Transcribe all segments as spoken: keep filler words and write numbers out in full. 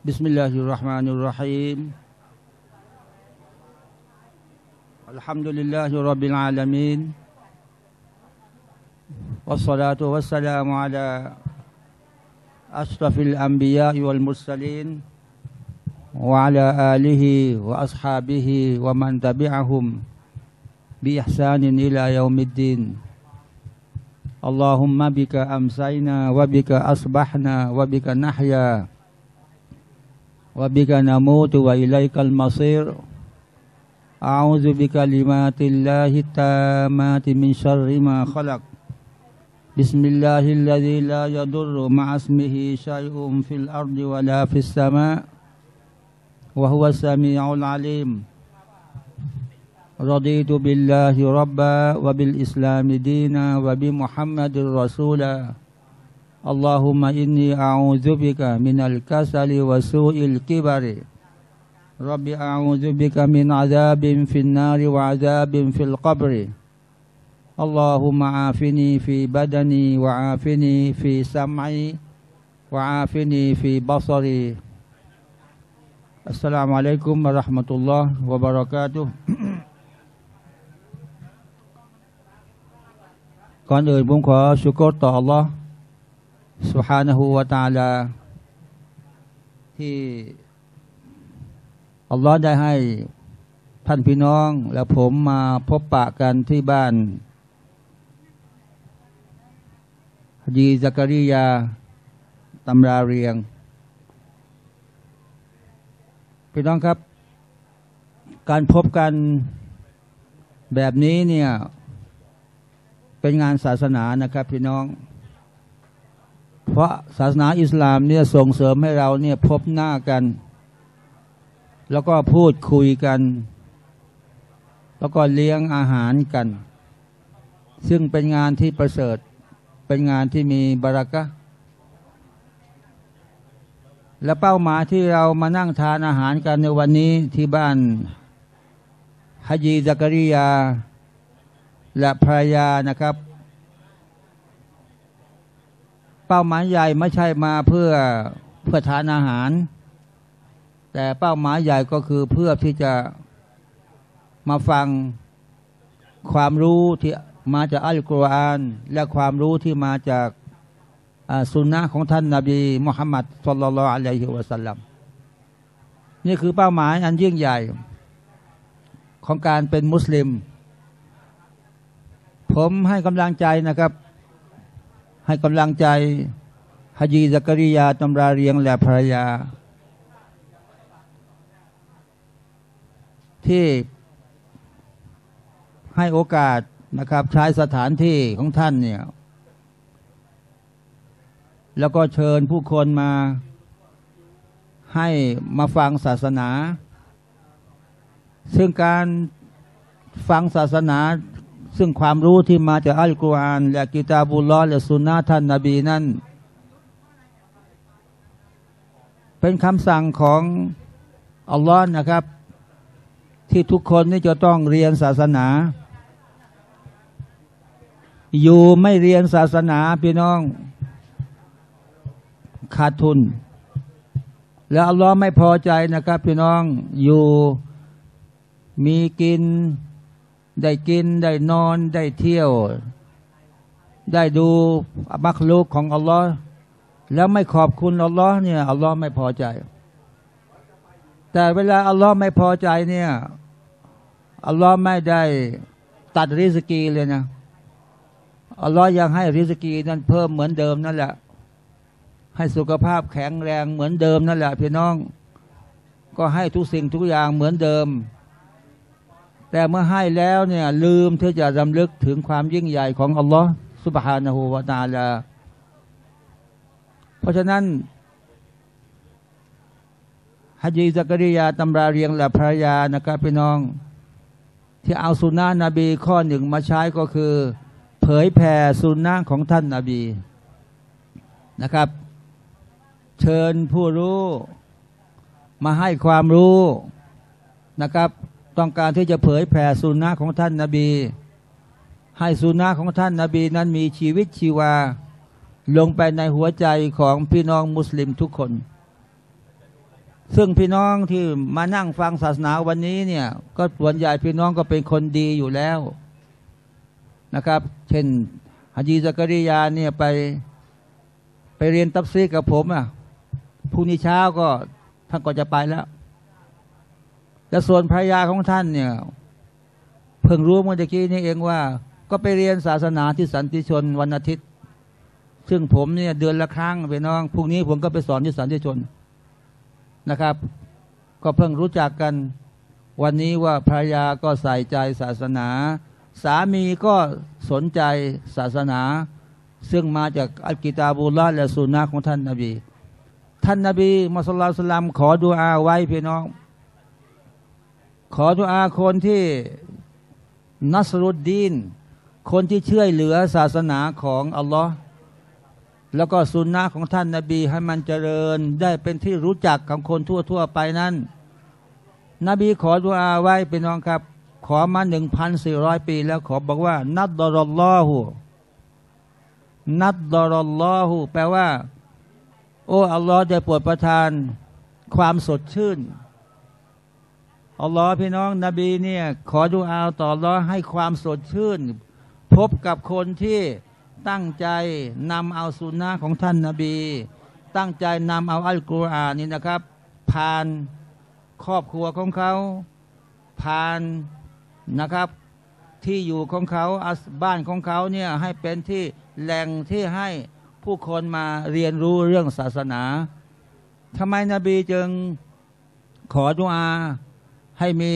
Bismillahirrahmanirrahim. Alhamdulillahi Rabbil Alamin. Wassalatu wassalamu ala ashrafil anbiya wal mursalin wa ala alihi wa ashabihi wa man tabi'ahum bi ihsanin ila yaumiddin. Allahumma bika amsayna wa bika asbahna wa bika nahya wa bika namutu wa ilaikal masir. A'udzu bikalimatillahi tammati min syarri ma khalaq. Bismillahilladzi la yadurru ma'asmihi syai'un fil ardi wa la fis sama' wa huwas sami'ul alim. Raditu billahi rabba wa bil islami dina wa bi muhammadir rasula. Allahumma inni a'udzu bika minal kasali wa su'il kibari. Rabbi a'udzu bika min 'adzabin fin nari wa 'adzabin fil qabri. Allahumma 'afini fi badani wa 'afini fi sam'i wa 'afini fi basari. Assalamualaikum warahmatullahi wabarakatuh. ก่อนอื่นผมขอชูกรต่อ Allah Subhanahu wa Ta'ala ที่อัลลอฮ์ได้ให้ท่านพี่น้องและผมมาพบปะกันที่บ้านฮะจีซักริยาตำราเรียงพี่น้องครับการพบกันแบบนี้เนี่ยเป็นงานศาสนานะครับพี่น้องเพราะศาสนาอิสลามเนี่ยส่งเสริมให้เราเนี่ยพบหน้ากันแล้วก็พูดคุยกันแล้วก็เลี้ยงอาหารกันซึ่งเป็นงานที่ประเสริฐเป็นงานที่มีบารากะห์และเป้าหมายที่เรามานั่งทานอาหารกันในวันนี้ที่บ้านฮะจีซักริยาและภรรยานะครับเป้าหมายใหญ่ไม่ใช่มาเพื่อเพื่อทานอาหารแต่เป้าหมายใหญ่ก็คือเพื่อที่จะมาฟังความรู้ที่มาจากอัลกุรอานและความรู้ที่มาจากสุนนะของท่านนบีมุฮัมมัดศ็อลลัลลอฮุอะลัยฮิวะสัลลัมนี่คือเป้าหมายอันยิ่งใหญ่ของการเป็นมุสลิมผมให้กำลังใจนะครับให้กำลังใจฮะจีซักริยาตำราเรียงและภรรยาที่ให้โอกาสนะครับใช้สถานที่ของท่านเนี่ยแล้วก็เชิญผู้คนมาให้มาฟังศาสนาซึ่งการฟังศาสนาซึ่งความรู้ที่มาจากอัลกุรอานและกิตาบุลลอฮ์และสุนนะท่านนบีนั้นเป็นคำสั่งของอัลลอฮ์นะครับที่ทุกคนนี่จะต้องเรียนศาสนาอยู่ไม่เรียนศาสนาพี่น้องขาดทุนแล้วอัลลอฮ์ไม่พอใจนะครับพี่น้องอยู่มีกินได้กินได้นอนได้เที่ยวได้ดูมักลุกของอัลลอฮ์แล้วไม่ขอบคุณอัลลอฮ์เนี่ยอัลลอฮ์ไม่พอใจแต่เวลาอัลลอฮ์ไม่พอใจเนี่ยอัลลอฮ์ไม่ได้ตัดริสกีเลยนะอัลลอฮ์ยังให้ริสกีนั้นเพิ่มเหมือนเดิมนั่นแหละให้สุขภาพแข็งแรงเหมือนเดิมนั่นแหละพี่น้องก็ให้ทุกสิ่งทุกอย่างเหมือนเดิมแต่เมื่อให้แล้วเนี่ยลืมที่จะรำลึกถึงความยิ่งใหญ่ของอัลลอฮ์ซุบฮานะฮูวะตะอาลาเพราะฉะนั้นฮะจีซักริยาตำราเรียงและภรรยานะครับพี่น้องที่เอาสุนนะนบีข้อหนึ่งมาใช้ก็คือเผยแผ่สุนนะของท่านนบีนะครับเชิญผู้รู้มาให้ความรู้นะครับต้องการที่จะเผยแผ่สุนนะของท่านนบีให้สุนนะของท่านนบีนั้นมีชีวิตชีวาลงไปในหัวใจของพี่น้องมุสลิมทุกคน ซึ่งพี่น้องที่มานั่งฟังศาสนาวันนี้เนี่ยก็ส่วนใหญ่พี่น้องก็เป็นคนดีอยู่แล้วนะครับเช่นฮะจีซักริยาเนี่ยไปไปเรียนตัฟซีรกับผมอ่ะพรุ่งนี้เช้าก็ท่านก็จะไปแล้วและส่วนภรรยาของท่านเนี่ยเพิ่งรู้เมื่อกี้นี้เองว่าก็ไปเรียนศาสนาที่สันติชนวันอาทิตย์ซึ่งผมเนี่ยเดือนละครั้งพี่น้องพรุ่งนี้ผมก็ไปสอนที่สันติชนนะครับก็เพิ่งรู้จักกันวันนี้ว่าภรรยาก็ใส่ใจศาสนาสามีก็สนใจศาสนาซึ่งมาจากอัลกิตาบุลลาฮ์และสุนนะของท่านนบีท่านนบีมุฮัมมัดศ็อลลัลลอฮุอะลัยฮิวะซัลลัมขอดุอาไว้พี่น้องขอดุอาคนที่นัสรุดดีนคนที่ช่วยเหลือศาสนาของอัลลอฮ์แล้วก็สุนนะของท่านนบีให้มันเจริญได้เป็นที่รู้จักของคนทั่วๆไปนั้นนบีขอดุอาไว้พี่น้องครับขอมา หนึ่งพันสี่ร้อย ปีแล้วขอบอกว่านัดดรอลลอฮูนัดดรอลลอฮูแปลว่าโอ้อัลลอฮ์ได้โปรดประทานความสดชื่นอัลลอฮ์พี่น้องนบีเนี่ยขอดุอาต่ออัลลอฮ์ให้ความสดชื่นพบกับคนที่ตั้งใจนำเอาสุนนะของท่านนบีตั้งใจนำเอาอัลกุรอานนี่นะครับผ่านครอบครัวของเขาผ่านนะครับที่อยู่ของเขาบ้านของเขาเนี่ยให้เป็นที่แหล่งที่ให้ผู้คนมาเรียนรู้เรื่องศาสนาทำไมนบีจึงขอดุอาให้มี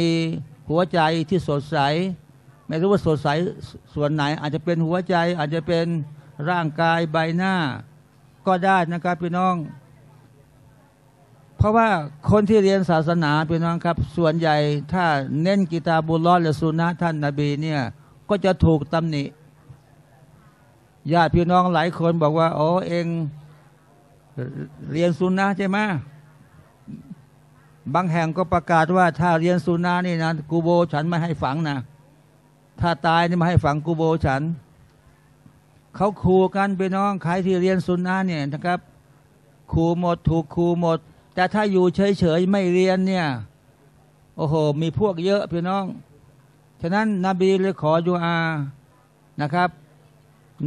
หัวใจที่สดใสไม่รู้ว่าสดใสส่วนไหนอาจจะเป็นหัวใจอาจจะเป็นร่างกายใบหน้าก็ได้นะครับพี่น้องเพราะว่าคนที่เรียนศาสนาพี่น้องครับส่วนใหญ่ถ้าเน้นกิตาบุลลอฮ์และสุนนะท่านนบีเนี่ยก็จะถูกตำหนิญาติพี่น้องหลายคนบอกว่าอ๋อเองเรียนสุนนะใช่ไหมบางแห่งก็ประกาศว่าถ้าเรียนสุนนะนี่นะกูโบฉันไม่ให้ฝังนะถ้าตายนี่มาให้ฝังกูโบฉันเขาขู่กันพี่น้องใครที่เรียนสุนนะเนี่ยนะครับขู่หมดถูกขู่หมดแต่ถ้าอยู่เฉยๆไม่เรียนเนี่ยโอ้โหมีพวกเยอะพี่น้องฉะนั้นนบีเลยขอดุอานะครับ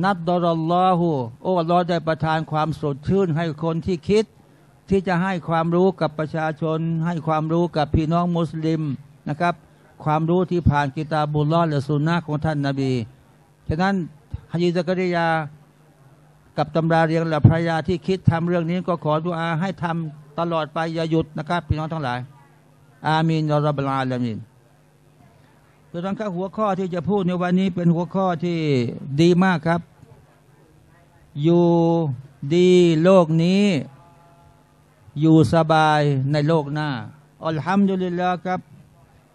นัดดรอลลอฮูโอ้อัลลอฮ์ได้ประทานความสดชื่นให้คนที่คิดที่จะให้ความรู้กับประชาชนให้ความรู้กับพี่น้องมุสลิมนะครับความรู้ที่ผ่านกิตาบุลลอฮ์และสุนนะของท่านนบีฉะนั้นฮะจีซักริยากับตำราเรียงและภรรยาที่คิดทำเรื่องนี้ก็ขอดุอาให้ทำตลอดไปอย่าหยุดนะครับพี่น้องทั้งหลายอามีนยารับลาลามินโดยทั้งข้อหัวข้อที่จะพูดในวันนี้เป็นหัวข้อที่ดีมากครับอยู่ดีโลกนี้อยู่สบายในโลกหน้าอัลฮัมดุลิลลาฮฺครับ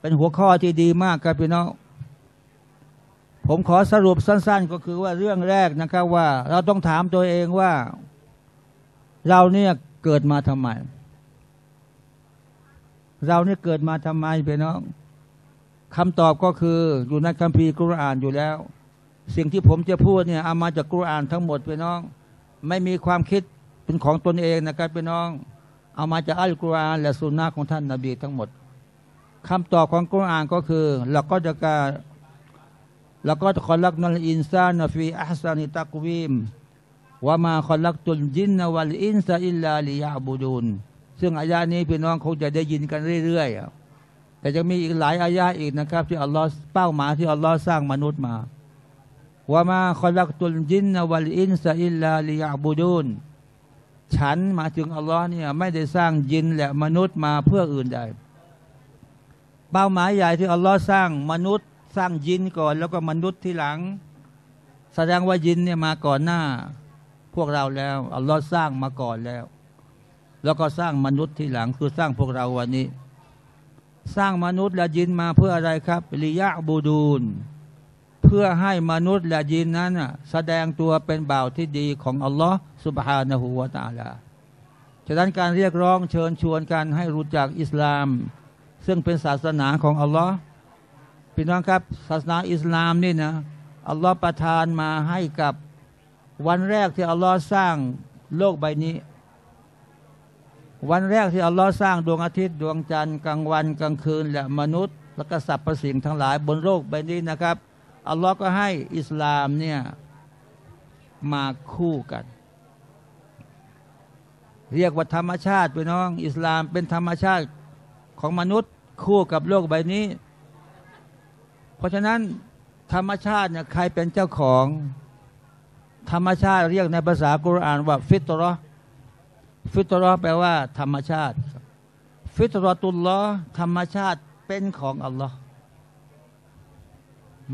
เป็นหัวข้อที่ดีมากครับพี่น้องผมขอสรุปสั้นๆก็คือว่าเรื่องแรกนะครับว่าเราต้องถามตัวเองว่าเราเนี่ยเกิดมาทำไมเราเนี่ยเกิดมาทำไมพี่น้องคำตอบก็คืออยู่ในคัมภีร์กุรอานอยู่แล้วสิ่งที่ผมจะพูดเนี่ยเอามาจากกุรอานทั้งหมดพี่น้องไม่มีความคิดเป็นของตนเองนะครับพี่น้องเอามาจากอัลกุรอานและสุนนะของท่านนบีทั้งหมดคำตอบของกุรอานก็คือเราก็จะการเราก็ขอลักนัลอินซานฟีอัฮซานิตักวีมวะมาขอลักตุลจินนวัลอินซาอิลลาลิยาบูดุนซึ่งอายะนี้พี่น้องคงจะได้ยินกันเรื่อยๆแต่ยังมีอีกหลายอายะอีกนะครับที่อัลลอฮ์เป้าหมายที่อัลลอฮ์สร้างมนุษย์มาวะมาขอลักตุลจินนวัลอินซาอิลลาลิยาบูดุนฉันมาถึงอัลลอฮ์เนี่ยไม่ได้สร้างยินและมนุษย์มาเพื่ออื่นใดเป้าหมายใหญ่ที่อัลลอฮ์สร้างมนุษย์สร้างยินก่อนแล้วก็มนุษย์ที่หลังแสดงว่ายินเนี่ยมาก่อนหน้าพวกเราแล้วอัลลอฮ์สร้างมาก่อนแล้วแล้วก็สร้างมนุษย์ที่หลังคือสร้างพวกเราวันนี้สร้างมนุษย์และยินมาเพื่ออะไรครับลิยะบูดูนเพื่อให้มนุษย์และยินนั้นแสดงตัวเป็นบ่าวที่ดีของอัลลอฮ์ซุบฮานะฮูวะตะอาลาฉะนั้นการเรียกร้องเชิญชวนกันให้รู้จักอิสลามซึ่งเป็นศาสนาของอัลลอฮ์พี่น้องครับศาสนาอิสลามนี่นะอัลลอฮ์ประทานมาให้กับวันแรกที่อัลลอฮ์สร้างโลกใบนี้ วันแรกที่อัลลอฮ์สร้างดวงอาทิตย์ดวงจันทร์กลางวันกลางคืนและมนุษย์และก็สรรพสิ่งทั้งหลายบนโลกใบนี้นะครับอัลลอฮ์ก็ให้อิสลามเนี่ยมาคู่กันเรียกว่าธรรมชาติพี่น้องอิสลามเป็นธรรมชาติของมนุษย์คู่กับโลกใบนี้เพราะฉะนั้นธรรมชาติเนี่ยใครเป็นเจ้าของธรรมชาติเรียกในภาษากุรอานว่าฟิตเราะห์ฟิตเราะห์แปลว่าธรรมชาติฟิตเราะตุลลอฮ์ธรรมชาติเป็นของอัลลอฮ์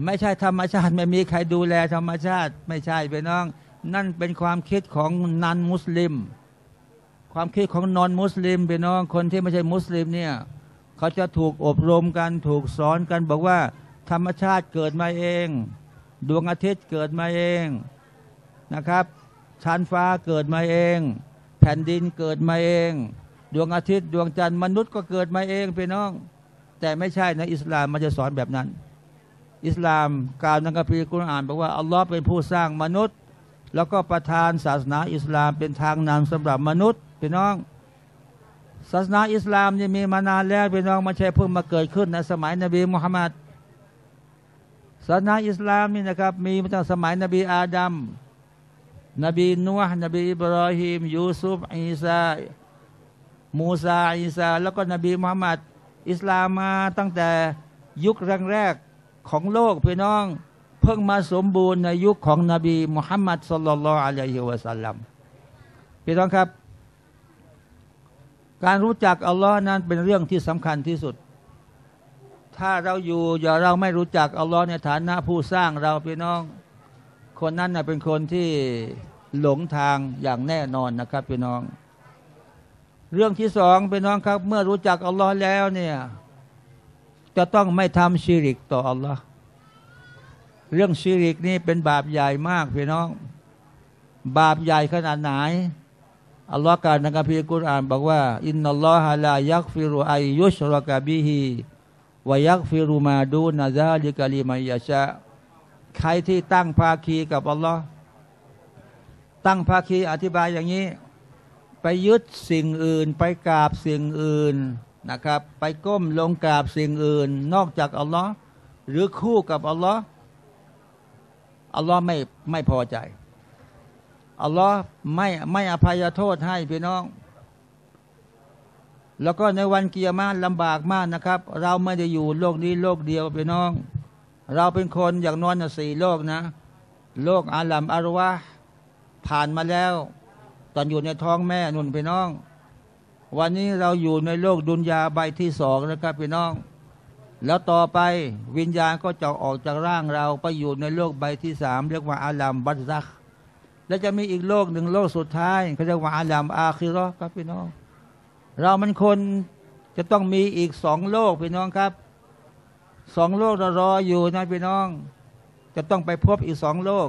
ไม่ใช่ธรรมชาติไม่มีใครดูแลธรรมชาติไม่ใช่พี่น้องนั่นเป็นความคิดของนันมุสลิมความคิดของนอนมุสลิมพี่น้องคนที่ไม่ใช่มุสลิมเนี่ยเขาจะถูกอบรมกันถูกสอนกันบอกว่าธรรมชาติเกิดมาเองดวงอาทิตย์เกิดมาเองนะครับชั้นฟ้าเกิดมาเองแผ่นดินเกิดมาเองดวงอาทิตย์ดวงจันทร์มนุษย์ก็เกิดมาเองพี่น้องแต่ไม่ใช่นะอิสลามมันจะสอนแบบนั้นอิสลามกล่าวในคัมภีร์กุรอานบอกว่าอัลลอฮ์เป็นผู้สร้างมนุษย์แล้วก็ประทานศาสนาอิสลามเป็นทางนำสำหรับมนุษย์พี่น้องศาสนาอิสลามเนี่ยมีมานานแล้วพี่น้องไม่ใช่เพิ่งมาเกิดขึ้นในสมัยนบีมุฮัมมัดศาสนาอิสลามนี่นะครับมีมาตั้งสมัยนบีอาดัมนบีนูฮ์นบีอิบรอฮิมยูซุฟอีซามูซาอีซาแล้วก็นบีมุฮัมมัดอิสลามมาตั้งแต่ยุคแรกๆของโลกพี่น้องเพิ่งมาสมบูรณ์ในยุคของนบีมุฮัมมัดศ็อลลัลลอฮุอะลัยฮิวะซัลลัมพี่น้องครับการรู้จักอัลลอฮ์นั้นเป็นเรื่องที่สำคัญที่สุดถ้าเราอยู่อย่าเราไม่รู้จักอัลลอฮ์ในฐานะผู้สร้างเราพี่น้องคนนั้นนะเป็นคนที่หลงทางอย่างแน่นอนนะครับพี่น้องเรื่องที่สองพี่น้องครับเมื่อรู้จักอัลลอฮ์แล้วเนี่ยจะต้องไม่ทำชิริกต่ออัลลอฮ์เรื่องชิริกนี่เป็นบาปใหญ่มากพี่น้องบาปใหญ่ขนาดไหนอัลลอฮ์กล่าวในคัมภีร์กุรอานบอกว่าอินนัลลอฮะลายักฟิรุอัยยุชรกะบิฮิวะยักฟิรุมาดูนะซาลิกะลิมัยยะชะใครที่ตั้งภาคีกับอัลลอฮ์ตั้งภาคีอธิบายอย่างนี้ไปยึดสิ่งอื่นไปกราบสิ่งอื่นนะครับไปก้มลงกราบสิ่งอื่นนอกจากอัลลอฮ์หรือคู่กับอัลลอฮ์อัลลอฮ์ไม่ไม่พอใจอัลลอฮ์ไม่ไม่อภัยโทษให้พี่น้องแล้วก็ในวันกิยามะฮ์ลำบากมากนะครับเราไม่ได้อยู่โลกนี้โลกเดียวพี่น้องเราเป็นคนอย่างน้อยสี่โลกนะโลกอาลัมอารวะผ่านมาแล้วตอนอยู่ในท้องแม่นุ่นพี่น้องวันนี้เราอยู่ในโลกดุนยาใบที่สองนะครับพี่น้องแล้วต่อไปวิญญาณก็จะออกจากร่างเราไปอยู่ในโลกใบที่สามเรียกว่าอาลัมบัซซักและจะมีอีกโลกหนึ่งโลกสุดท้ายเขาเรียกว่าอาลัมอาคิเราะห์ครับพี่น้องเรามันคนจะต้องมีอีกสองโลกพี่น้องครับสองโลกรออยู่นะพี่น้องจะต้องไปพบอีกสองโลก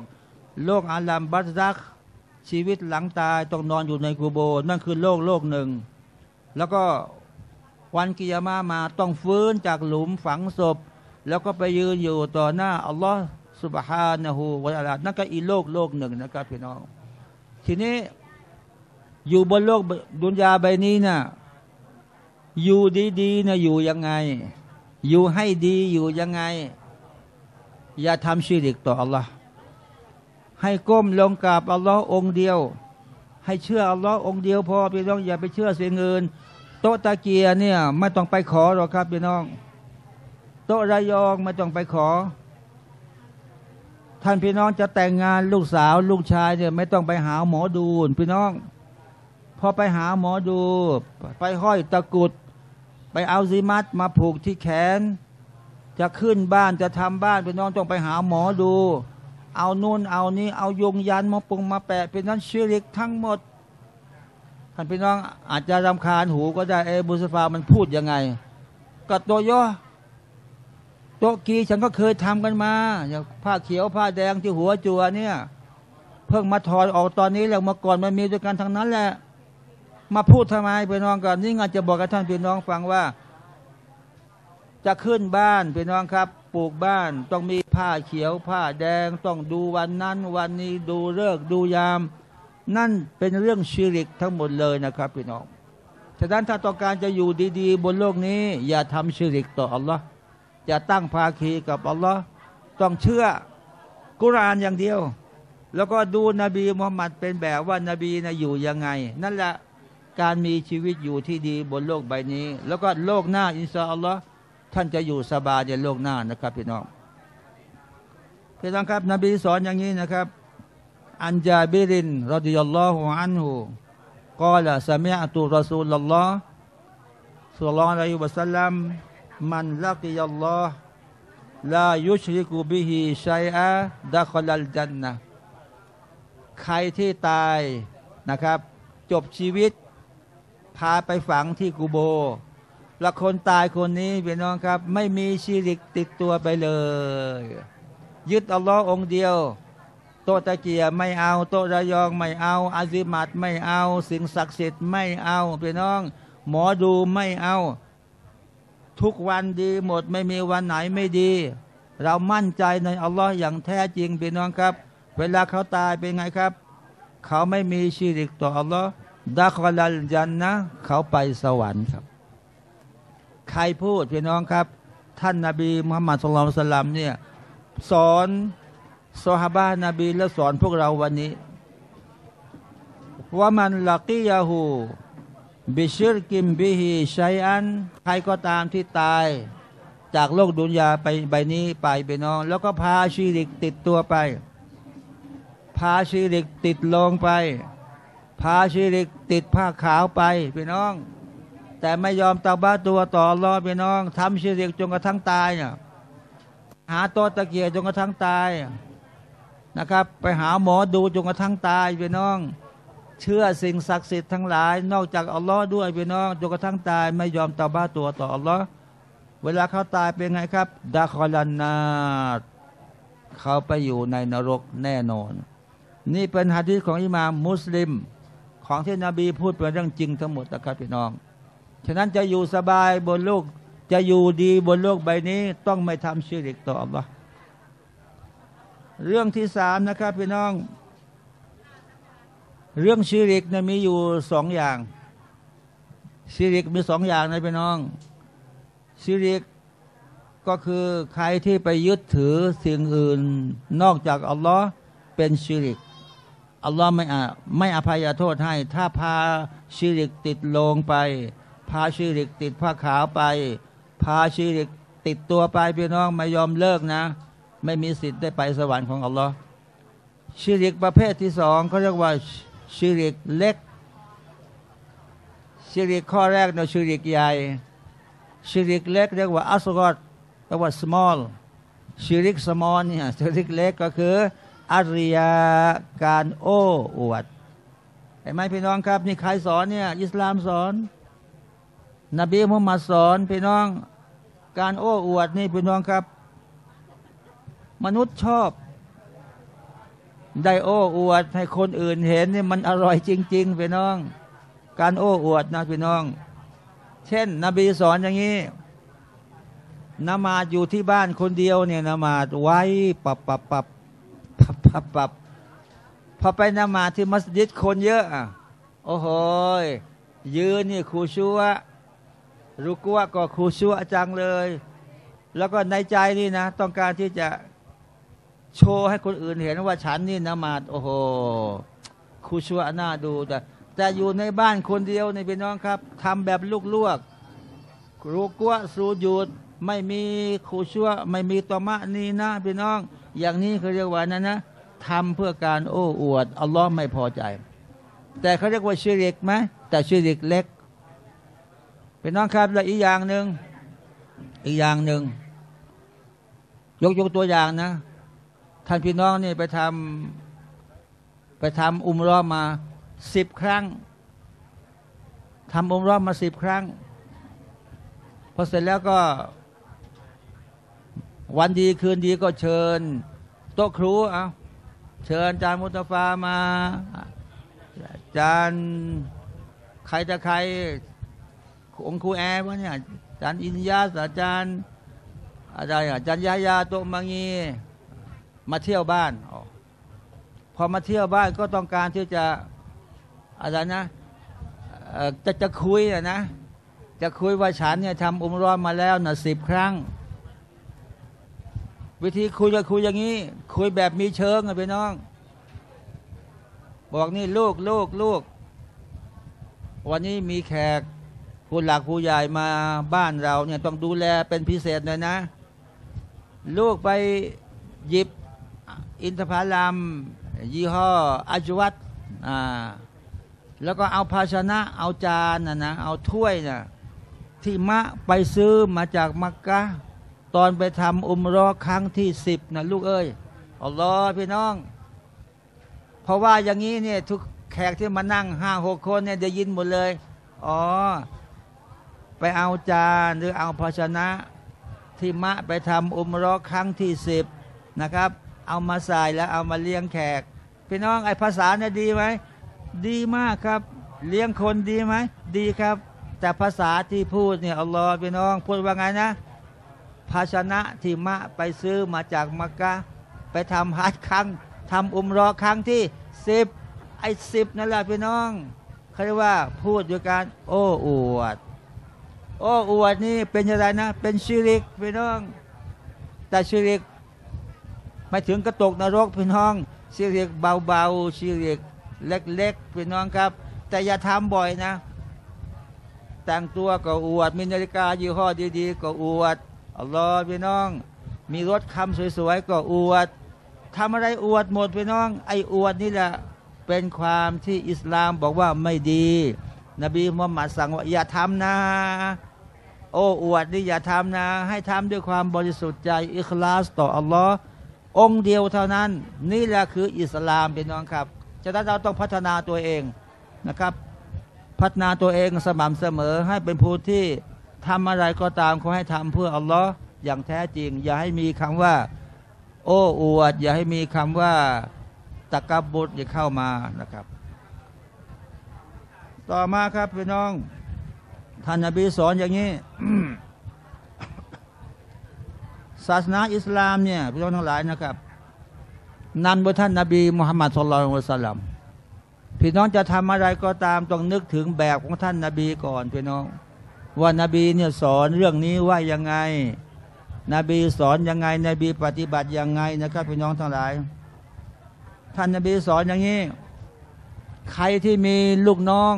โลกอาลัมบัซซักชีวิตหลังตายต้องนอนอยู่ในกูโบนั่นคือโลกโลกหนึ่งแล้วก็วันกิยามะฮ์มาต้องฟื้นจากหลุมฝังศพแล้วก็ไปยืนอยู่ต่อหน้าอัลลอฮ์ซุบฮานะฮูวะตะอาลานั่นก็อีโลกโลกหนึ่งนะครับพี่น้องทีนี้อยู่บนโลกดุนยาใบนี้นะอยู่ดีๆนะอยู่ยังไงอยู่ให้ดีอยู่ยังไงอย่าทำชิริกต่ออัลลอฮ์ให้ก้มลงกราบอัลลอฮ์องเดียวให้เชื่ออัลลอฮ์องเดียวพอพี่น้องอย่าไปเชื่อสิ่งอื่นโต๊ะตะเกียเนี่ยไม่ต้องไปขอหรอกครับพี่น้องโต๊ะระยองไม่ต้องไปขอท่านพี่น้องจะแต่งงานลูกสาวลูกชายเนี่ยไม่ต้องไปหาหมอดูพี่น้องพอไปหาหมอดูไปห้อยตะกุดไปเอาซีมัดมาผูกที่แขนจะขึ้นบ้านจะทำบ้านพี่น้องต้องไปหาหมอดูเอานู่นเอานี้เอายงยันมาปรุงมาแปะเป็นนั้นชิริกทั้งหมดท่านพี่น้องอาจจะรำคาญหูก็ได้เอบุสฟามันพูดยังไงก็ตัวย่อโต๊ะกีฉันก็เคยทำกันมาอย่างผ้าเขียวผ้าแดงที่หัวจัวเนี่ยเพิ่งมาถอดออกตอนนี้แล้วเมื่อก่อนมันมีด้วยกันทั้งนั้นแหละมาพูดทำไมพี่น้องก่อนนี่งานจะบอกกับท่านพี่น้องฟังว่าจะขึ้นบ้านพี่น้องครับปลูกบ้านต้องมีผ้าเขียวผ้าแดงต้องดูวันนั้นวันนี้ดูฤกษ์ดูยามนั่นเป็นเรื่องชิริกทั้งหมดเลยนะครับพี่น้อง ฉะนั้นถ้าต้องการจะอยู่ดีๆบนโลกนี้อย่าทำชิริกต่ออัลลอฮ์อย่าตั้งภาคีกับอัลลอฮ์ต้องเชื่อกุรอานอย่างเดียวแล้วก็ดูนบีมุฮัมมัดเป็นแบบว่านบีนะอยู่ยังไงนั่นแหละการมีชีวิตอยู่ที่ดีบนโลกใบนี้แล้วก็โลกหน้าอินชาอัลลอฮ์ท่านจะอยู่สบายในโลกหน้านะครับพี่น้องพี่น้องครับนบีสอนอย่างนี้นะครับอันญาบิรินรอฎิยัลลอฮุอันฮุกอลาสะมิอะตุรอซูลุลลอฮ์ศ็อลลัลลอฮุอะลัยฮิวะซัลลัมมันลักียัลลอฮ์ลายุชริกุบิฮิชัยอะดะคอลัลญันนะห์ใครที่ตายนะครับจบชีวิตพาไปฝังที่กูโบร์และคนตายคนนี้พี่น้องครับไม่มีชิริกติดตัวไปเลยยึดอัลลอฮ์องเดียวโตตะเกียไม่เอาโตระยองไม่เอาอาซิมัดไม่เอาสิ่งศักดิ์สิทธิ์ไม่เอาพี่น้องหมอดูไม่เอาทุกวันดีหมดไม่มีวันไหนไม่ดีเรามั่นใจในอัลลอฮ์อย่างแท้จริงพี่น้องครับเวลาเขาตายเป็นไงครับเขาไม่มีชิริกต่ออัลลอฮ์ดะคอลัลญันนะห์เขาไปสวรรค์ครับใครพูดพี่น้องครับท่านนบีมุฮัมมัดศ็อลลัลลอฮุอะลัยฮิวะซัลลัมเนี่ยสอนซอฮาบะห์นบีและสอนพวกเราวันนี้ว่ามันลักียะฮูบิชิรกิมบิฮิชัยอันใครก็ตามที่ตายจากโลกดุนยาไปใบนี้ไปพี่น้องแล้วก็พาชิริกติดตัวไปพาชิริกติดลงไปพาชิริกติดผ้าขาวไปพี่น้องแต่ไม่ยอมตะบ้าตัวต่ออัลลอฮ์พี่น้องทำชิริกจนกระทั่งตายเนี่ยหาโต๊ะตะเกียจนกระทั่งตายนะครับไปหาหมอดูจนกระทั่งตายพี่น้องเชื่อสิ่งศักดิ์สิทธิ์ทั้งหลายนอกจากอัลลอฮ์ด้วยพี่น้องจนกระทั่งตายไม่ยอมตะบ้าตัวต่ออัลลอฮ์เวลาเขาตายเป็นไงครับดะคอลันนาร์เขาไปอยู่ในนรกแน่นอนนี่เป็นหะดีษของอิหม่ามมุสลิมของที่นบีพูดเป็นเรื่องจริงทั้งหมดนะครับพี่น้องฉะนั้นจะอยู่สบายบนโลกจะอยู่ดีบนโลกใบนี้ต้องไม่ทำชิริกต่ออัลลอฮ์เรื่องที่สามนะครับพี่น้องเรื่องชิริกเนี่ยมีอยู่สองอย่างชิริกมีสองอย่างนะพี่น้องชิริกก็คือใครที่ไปยึดถือสิ่งอื่นนอกจากอัลลอฮ์เป็นชิริกอัลลอฮ์ไม่อาไม่อภัยโทษให้ถ้าพาชิริกติดลงไปพาชิริกติดผ้าขาวไปพาชิริกติดตัวไปพี่น้องไม่ยอมเลิกนะไม่มีสิทธิ์ได้ไปสวรรค์ของอัลลอฮ์ชิริกประเภทที่สองเขาเรียกว่าชิริกเล็กชิริกข้อแรกเนี่ยชิริกใหญ่ชิริกเล็กเรียกว่าอัสกอรเรียกว่า small ชิริก small เนี่ยชิริกเล็กก็คืออาริยาการโอ้อวดเห็นไหมพี่น้องครับนี่ใครสอนเนี่ยอิสลามสอนนบีมุฮัมมัดสอนพี่น้องการโอ้อวดนี่พี่น้องครับมนุษย์ชอบได้โอ้อวดให้คนอื่นเห็นนี่มันอร่อยจริงๆพี่น้องการโอ้อวดนะพี่น้องเช่นนบีสอนอย่างนี้นมาดอยู่ที่บ้านคนเดียวเนี่ยนมาดไว้ปับปับปับปับปับปับพอไปนมาดที่มัสยิดคนเยอะอ่ะโอ้โหยืนนี่คูชัวรุกัวก็คูชัวจังเลยแล้วก็ในใจนี่นะต้องการที่จะโชว์ให้คนอื่นเห็นว่าฉันนี่นมาดโอ้โหคูชัวน่าดูแต่แต่อยู่ในบ้านคนเดียวในพี่น้องครับทำแบบลูกลวกรุกัวสูญหยุดไม่มีคูชัวไม่มีตอมะนี่นะพี่น้องอย่างนี้เขาเรียกว่านั่นนะทำเพื่อการโอ้อวดอัลลอฮ์ไม่พอใจแต่เขาเรียกว่าชิริกไหมแต่ชิริกเล็กพี่น้องครับและอีกอย่างหนึ่งอีกอย่างหนึ่งยกยกตัวอย่างนะท่านพี่น้องนี่ไปทำไปทำอุมเราะห์มาสิบครั้งทำอุมเราะห์มาสิบครั้งพอเสร็จแล้วก็วันดีคืนดีก็เชิญโต๊ะครูเอาเชิญอาจารย์มุสตะฟามาอาจารย์ใครจะใครองค์ครูแอร์วะเนี่ยอาจารย์อินยาสอาจารย์อะไรอาจารย์ยายาโตมังงีมาเที่ยวบ้านพอมาเที่ยวบ้านก็ต้องการที่จะอะไรนะ จะจะคุยอะนะจะคุยว่าฉันเนี่ยทำอุมเราะห์มาแล้วนะสิบครั้งวิธีคุยก็คุยอย่างนี้คุยแบบมีเชิงอะพี่น้องบอกนี่ลูกลูกลูกวันนี้มีแขกผู้หลักผู้ใหญ่มาบ้านเราเนี่ยต้องดูแลเป็นพิเศษเลยนะลูกไปหยิบอินทผลัมยี่ห้ออัจวัตอ่าแล้วก็เอาภาชนะเอาจานนะนะเอาถ้วยนะที่มะไปซื้อมาจากมักกะตอนไปทำอุมเราะห์ครั้งที่สิบนะลูกเอ้ยอัลลอฮ์พี่น้องเพราะว่าอย่างนี้เนี่ยทุกแขกที่มานั่งห้าหกคนเนี่ยได้ยินหมดเลยอ๋อไปเอาจานหรือเอาภาชนะที่มะไปทำอุมเราะห์ครั้งที่สิบนะครับเอามาใส่แล้วเอามาเลี้ยงแขกพี่น้องไอภาษาเนี่ยดีไหมดีมากครับเลี้ยงคนดีไหมดีครับแต่ภาษาที่พูดเนี่ยอัลลอฮ์พี่น้องพูดว่าไงนะภาชนะที่มะไปซื้อมาจากมักกะไปทำฮัจญ์ครั้งทำอุมเราะห์ครั้งที่สิบไอสิบนั่นแหละพี่น้องเขาเรียกว่าพูดด้วยการโอ้อวดโอ้อวดนี่เป็นอะไรนะเป็นชิริกพี่น้องแต่ชิริกไม่ถึงกระตกนรกพี่น้องชิริกเบาๆชิริกเล็กๆพี่น้องครับแต่อย่าทำบ่อยนะแต่งตัวก็อวดมีนาฬิกายี่ห้อดีๆก็อวดอัลลอฮ์พี่น้องมีรถคำสวยๆก็อวดทำอะไรอวดหมดพี่น้องไออวดนี่แหละเป็นความที่อิสลามบอกว่าไม่ดีนบีมุฮัมมัดสั่งว่าอย่าทำนะโอ้อวดนี่อย่าทำนะให้ทำด้วยความบริสุทธิ์ใจอิคลาสต่ออัลลอฮ์องเดียวเท่านั้นนี่แหละคืออิสลามพี่น้องครับฉะนั้นเราต้องพัฒนาตัวเองนะครับพัฒนาตัวเองสม่ำเสมอให้เป็นผู้ที่ทำอะไรก็ตามขอให้ทำเพื่ออัลลอฮ์อย่างแท้จริงอย่าให้มีคำว่าโอ้อวดอย่าให้มีคำว่าตะกับบุตรอย่าเข้ามานะครับต่อมาครับพี่น้องท่านนบีสอนอย่างนี้ ศาสนาอิสลามเนี่ยพี่น้องทั้งหลายนะครับนั่นบนท่านนบีมุฮัมมัดศ็อลลัลลอฮุอะลัยฮิวะซัลลัมพี่น้องจะทำอะไรก็ตามต้องนึกถึงแบบของท่านนบีก่อนพี่น้องว่านบีเนี่ยสอนเรื่องนี้ว่ายังไงนบีสอนยังไงนบีปฏิบัติยังไงนะครับพี่น้องทั้งหลายท่านนบีสอนอย่างนี้ใครที่มีลูกน้อง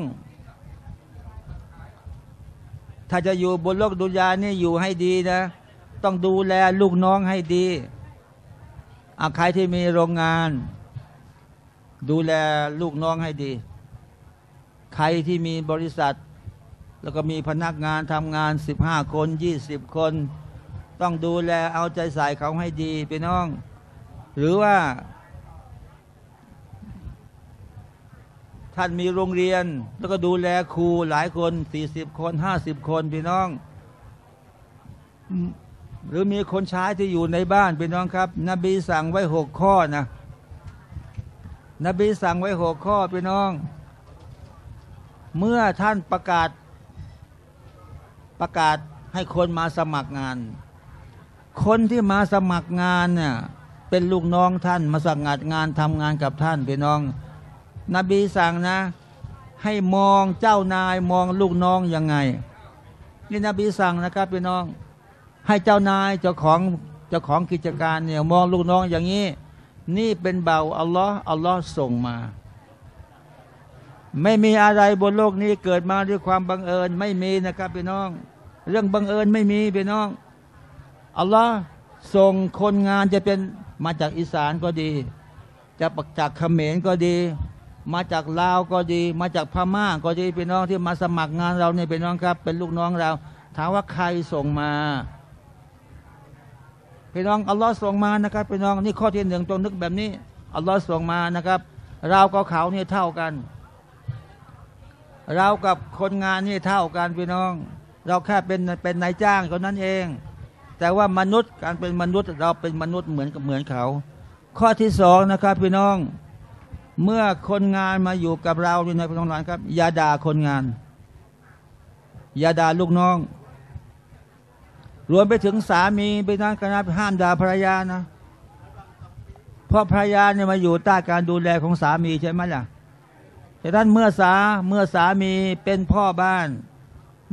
ถ้าจะอยู่บนโลกดุนยานี่อยู่ให้ดีนะต้องดูแลลูกน้องให้ดีอาใครที่มีโรงงานดูแลลูกน้องให้ดีใครที่มีบริษัทแล้วก็มีพนักงานทำงานสิบห้าคนยี่สิบคนต้องดูแลเอาใจใส่เขาให้ดีพี่น้องหรือว่าท่านมีโรงเรียนแล้วก็ดูแลครูหลายคนสี่สิบคนห้าสิบคนพี่น้องหรือมีคนใช้ที่อยู่ในบ้านพี่น้องครับนบีสั่งไว้หกข้อนะนบีสั่งไว้หกข้อพี่น้องเมื่อท่านประกาศประกาศให้คนมาสมัครงานคนที่มาสมัครงานเนี่ยเป็นลูกน้องท่านมาสมัครงานทำงานกับท่านพี่น้องนบีสั่งนะให้มองเจ้านายมองลูกน้องยังไงนี่นบีสั่งนะครับพี่น้องให้เจ้านายเจ้าของเจ้าของกิจการเนี่ยมองลูกน้องอย่างนี้นี่เป็นเบาอัลลอฮ์อัลลอฮ์ส่งมาไม่มีอะไรบนโลกนี้เกิดมาด้วยความบังเอิญไม่มีนะครับพี่น้องเรื่องบังเอิญไม่มีพี่น้องอัลลอฮ์ส่งคนงานจะเป็นมาจากอีสานก็ดีจะจากเขมรก็ดีมาจากลาวก็ดีมาจากพม่าก็ดีพี่น้องที่มาสมัครงานเราเนี่ยพี่น้องครับเป็นลูกน้องเราถามว่าใครส่งมาพี่น้องอัลลอฮ์ส่งมานะครับพี่น้องนี่ข้อที่หนึ่งจงนึกแบบนี้อัลลอฮ์ส่งมานะครับเรากับเขาเนี่ยเท่ากันเรากับคนงานนี่เท่ากันพี่น้องเราแค่เป็นเป็นนายจ้างคนนั้นเองแต่ว่ามนุษย์การเป็นมนุษย์เราเป็นมนุษย์เหมือนกับเหมือนเขาข้อที่สองนะครับพี่น้องเมื่อคนงานมาอยู่กับเราในพี่น้องหลานครับอย่าด่าคนงานอย่าด่าลูกน้องรวมไปถึงสามีไปนั่งกันนะห้ามด่าภรรยานะเพราะภรรยาเนี่ยมาอยู่ใต้การดูแลของสามีใช่ไหมล่ะ แต่ท่านเมื่อสาเมื่อสามีเป็นพ่อบ้าน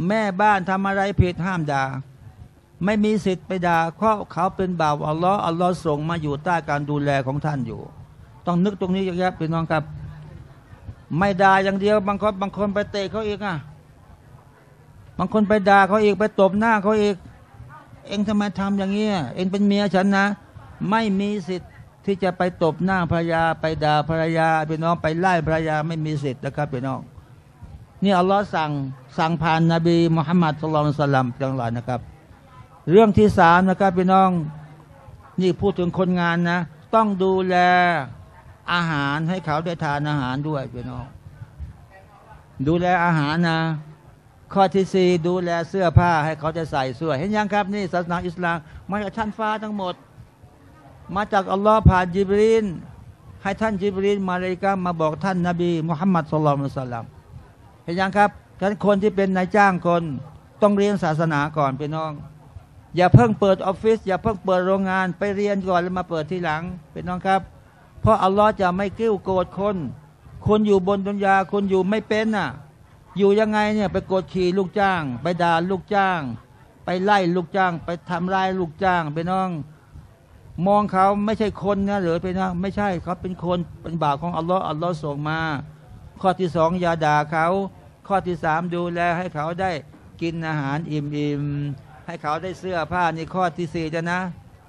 แม่บ้านทำอะไรผิดห้ามด่าไม่มีสิทธิ์ไปด่าเพราะเขาเป็นบ่าวอัลลอฮ์อัลลอฮ์ส่งมาอยู่ใต้การดูแลของท่านอยู่ต้องนึกตรงนี้เยอะๆพี่น้องครับไม่ด่าอย่างเดียวบางคนบางคนไปเตะเขาอีกอ่ะบางคนไปด่าเขาอีกไปตบหน้าเขาอีกเองทำไมทำอย่างนี้เองเป็นเมียฉันนะไม่มีสิทธิ์ที่จะไปตบหน้าภรรยาไปด่าภรรยาพี่น้องไปไล่ภรรยาไม่มีสิทธิ์นะครับพี่น้องนี่อัลลอฮ์สั่งสั่งผ่านนบีมุฮัมมัดศ็อลลัลลอฮุอะลัยฮิวะซัลลัมทั้งหลายนะครับเรื่องที่สามนะครับพี่น้องนี่พูดถึงคนงานนะต้องดูแลอาหารให้เขาได้ทานอาหารด้วยพี่น้องดูแลอาหารนะข้อที่สี่ดูแลเสื้อผ้าให้เขาจะใส่เสื้อเห็นยังครับนี่ศาสนาอิสลามมาจากชั้นฟ้าทั้งหมดมาจากอัลลอฮ์ผ่านญิบรีลให้ท่านญิบรีลมาเลกามาบอกท่านนบีมุฮัมมัดศ็อลลัลลอฮุอะลัยฮิวะซัลลัมเห็นยังครับฉะนั้นคนที่เป็นนายจ้างคนต้องเรียนศาสนาก่อนพี่น้องอย่าเพิ่งเปิดออฟฟิศอย่าเพิ่งเปิดโรงงานไปเรียนก่อนแล้วมาเปิดทีหลังพี่น้องครับเพราะอัลลอฮ์จะไม่กิ้วโกรธคนคนอยู่บนดุนยาคนอยู่ไม่เป็นน่ะอยู่ยังไงเนี่ยไปกดขี่ลูกจ้างไปด่าลูกจ้างไปไล่ลูกจ้างไปทำร้ายลูกจ้างพี่น้องมองเขาไม่ใช่คนนะหรือพี่น้องไม่ใช่เขาเป็นคนเป็นบ่าวของอัลลอฮ์อัลลอฮ์ส่งมาข้อที่สองอย่าด่าเขาข้อที่สามดูแลให้เขาได้กินอาหารอิ่มๆให้เขาได้เสื้อผ้านี่ข้อที่สี่จะนะ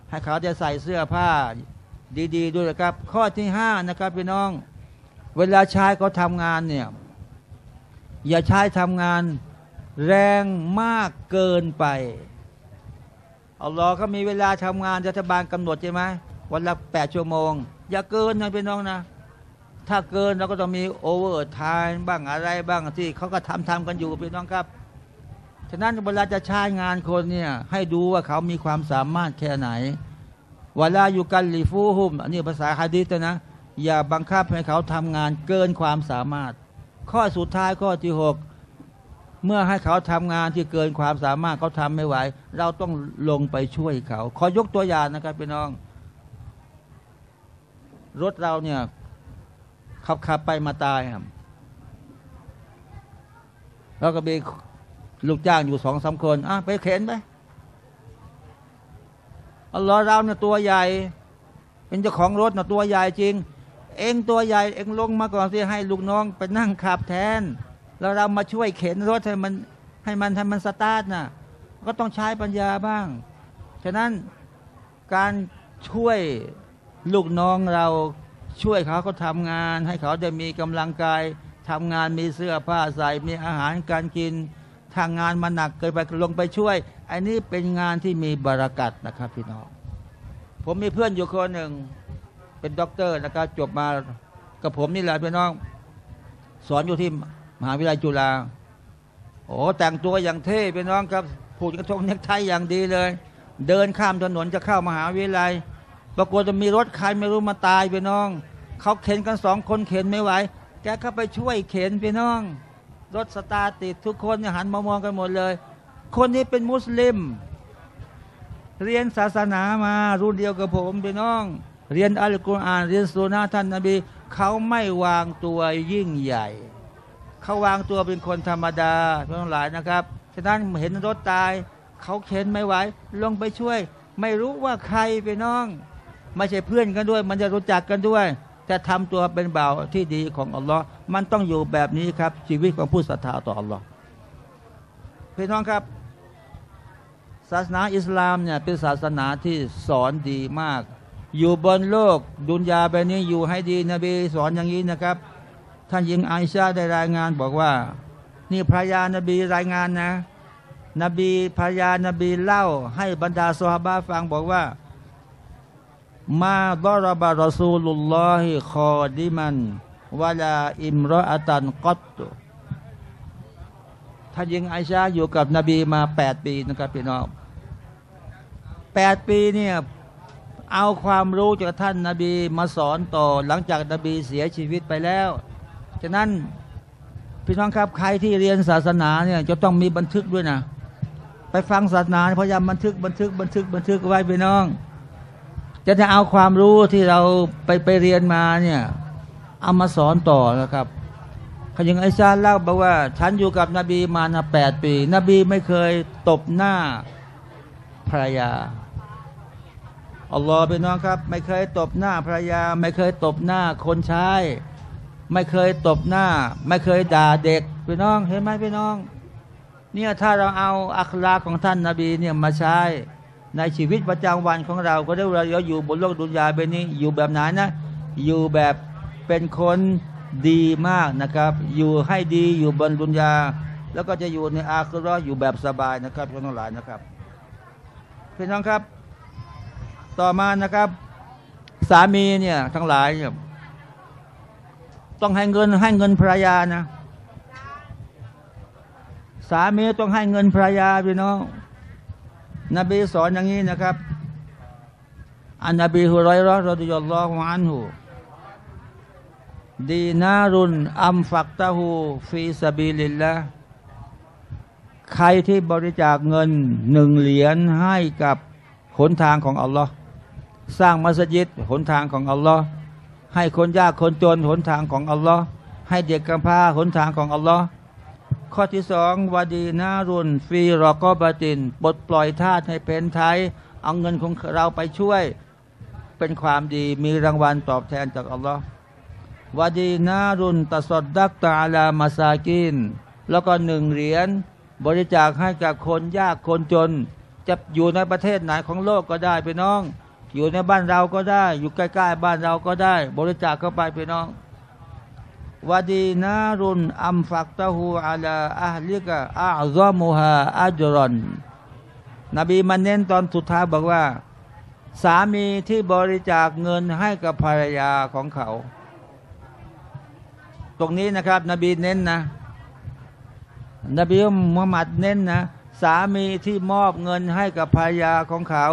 ให้เขาจะใส่เสื้อผ้าดีๆ ด, ด้วยนะครับข้อที่ห้านะครับพี่น้องเวลาชายเขาทำงานเนี่ยอย่าใช้ทำงานแรงมากเกินไปอัลลอฮ์ก็มีเวลาทำงานรัฐบาลกำหนดใช่ไหมวันละแปดชั่วโมงอย่าเกินนะพี่น้องนะถ้าเกินเราก็ต้องมีโอเวอร์ไทม์บ้างอะไรบ้างที่เขาก็ทำทำกันอยู่พี่น้องครับฉะนั้นเวลาจะใช้งานคนเนี่ยให้ดูว่าเขามีความสามารถแค่ไหนเวลาอยู่กันลิฟูฮุมอันนี้ภาษาฮะดีษนะอย่าบังคับให้เขาทำงานเกินความสามารถข้อสุดท้ายข้อที่หกเมื่อให้เขาทำงานที่เกินความสามารถเขาทำไม่ไหวเราต้องลงไปช่วยเขาขอยกตัวอย่างนะครับพี่น้องรถเราเนี่ยขับขับไปมาตายครับแล้วก็มีลูกจ้างอยู่สองสามคนอ่ะไปเข็นไปอัลลอฮ์เราเนี่ยตัวใหญ่เป็นเจ้าของรถเนี่ยตัวใหญ่จริงเองตัวใหญ่เองลงมาก่อนที่ให้ลูกน้องไปนั่งขับแทนแล้วเรามาช่วยเข็นรถให้มันให้มันให้มันสตาร์ทนะก็ต้องใช้ปัญญาบ้างฉะนั้นการช่วยลูกน้องเราช่วยเขาเขาทำงานให้เขาได้มีกำลังกายทำงานมีเสื้อผ้าใส่มีอาหารการกินทางงานมาหนักเกินไปลงไปช่วยอันนี้เป็นงานที่มีบารอกัตนะครับพี่น้องผมมีเพื่อนอยู่คนหนึ่งเป็นด็อกเตอร์นะครับจบมากับผมนี่แหละพี่น้องสอนอยู่ที่มหาวิทยาลัยจุฬาโอ้แต่งตัวอย่างเท่พี่น้องครับผูกกระทงเน็กไทอย่างดีเลยเดินข้ามถนนจะเข้ามหาวิทยาลัยปรากฏจะมีรถใครไม่รู้มาตายพี่น้องเขาเข็นกันสองคนเข็นไม่ไหวแกเข้าไปช่วยเข็นพี่น้องรถสตาร์ติดทุกคนหันมามองกันหมดเลยคนนี้เป็นมุสลิมเรียนศาสนามารุ่นเดียวกับผมพี่น้องเรียนอัลกุรอานเรียนสุนาท่านนบีเขาไม่วางตัวยิ่งใหญ่เขาวางตัวเป็นคนธรรมดาทั้งหลายนะครับฉะนั้นเห็นรถตายเขาเข็นไม่ไหวลงไปช่วยไม่รู้ว่าใครไปน้องไม่ใช่เพื่อนกันด้วยมันจะรู้จักกันด้วยแต่ทำตัวเป็นบ่าวที่ดีของอัลลอฮ์มันต้องอยู่แบบนี้ครับชีวิตของผู้ศรัทธาต่ออัลลอฮ์พี่น้องครับศาสนาอิสลามเนี่ยเป็นศาสนาที่สอนดีมากอยู่บนโลกดุนยาแบบนี้อยู่ให้ดีนบีสอนอย่างนี้นะครับท่านหญิงไอชาได้รายงานบอกว่านี่ภรรยานบีรายงานนะนบีภรรยานบีเล่าให้บรรดาซอฮาบะห์ฟังบอกว่ามาดอรบะรอซูลุลลอฮิคอดิมันวะลาอิมรออะตันกัตตุท่านหญิงไอชาอยู่กับนบีมาแปดปีนะครับพี่น้องแปดปีเนี่ยเอาความรู้จากท่านนบีมาสอนต่อหลังจากนบีเสียชีวิตไปแล้วฉะนั้นพี่น้องครับใครที่เรียนศาสนาเนี่ยจะต้องมีบันทึกด้วยนะไปฟังศาสนาพยายามบันทึกบันทึกบันทึกบันทึกไว้พี่น้องจะได้เอาความรู้ที่เราไปไปเรียนมาเนี่ยเอามาสอนต่อนะครับ เขายังไอซาเล่าบอกว่าฉันอยู่กับนบีมานะแปดปีนบีไม่เคยตบหน้าภรรยาอัลลอฮฺพี่น้องครับไม่เคยตบหน้าภรรยาไม่เคยตบหน้าคนใช้ไม่เคยตบหน้าไม่เคยด่าเด็กพี่น้องเห็นไหมพี่น้องเนี่ยถ้าเราเอาอัคราของท่านนบีเนี่ยมาใช้ในชีวิตประจำวันของเราก็ได้เราอยู่บนโลกดุนยาเบนี้อยู่แบบไหนนะอยู่แบบเป็นคนดีมากนะครับอยู่ให้ดีอยู่บนดุนยาแล้วก็จะอยู่ในอาคิเราะห์อยู่แบบสบายนะครับพี่น้องหลายนะครับพี่น้องครับต่อมานะครับสามีเนี่ยทั้งหลายต้องให้เงินให้เงินภรรยานะสามีต้องให้เงินภรรยาพี่น้องนบีสอนอย่างนี้นะครับอันนบีฮุรอยเราะห์ รอฎิยัลลอฮุอันฮุดีนารุนอัมฟักตะฮูฟีซาบิลิลละห์ใครที่บริจาคเงินหนึ่งเหรียญให้กับหนทางของอัลลอฮ์สร้างมัสยิดหนทางของอัลลอฮ์ให้คนยากคนจนหนทางของอัลลอฮ์ให้เด็กกำพร้าหนทางของอัลลอฮ์ข้อที่สองวาดีนารุนฟีรอกอบาตินปลดปล่อยทาสให้เป็นไทยเอาเงินของเราไปช่วยเป็นความดีมีรางวัลตอบแทนจากอัลลอฮ์วาดีนารุนตัสดดักตาลามาซากินแล้วก็หนึ่งเหรียญบริจาคให้กับคนยากคนจนจะอยู่ในประเทศไหนของโลกก็ได้พี่น้องอยู่ในบ้านเราก็ได้อยู่ใกล้ๆบ้านเราก็ได้บริจาคเข้าไปพี่น้องวาดีนารุนอัมฟักตะฮูอาลาอาลิกะอาซอมูฮาอัจรอนนบีมันเน้นตอนสุดท้ายบอกว่าสามีที่บริจาคเงินให้กับภรรยาของเขาตรงนี้นะครับนบีเน้นนะนบีมุฮัมมัดเน้นนะสามีที่มอบเงินให้กับภรรยาของเขา